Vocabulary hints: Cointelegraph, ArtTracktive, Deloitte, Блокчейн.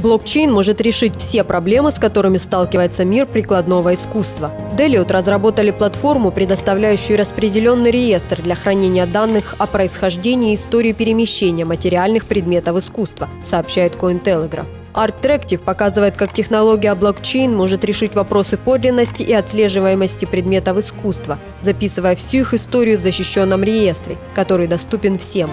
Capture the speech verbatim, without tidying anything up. Блокчейн может решить все проблемы, с которыми сталкивается мир прикладного искусства. Deloitte разработали платформу, предоставляющую распределенный реестр для хранения данных о происхождении и истории перемещения материальных предметов искусства, сообщает Cointelegraph. ArtTracktive показывает, как технология блокчейн может решить вопросы подлинности и отслеживаемости предметов искусства, записывая всю их историю в защищенном реестре, который доступен всем.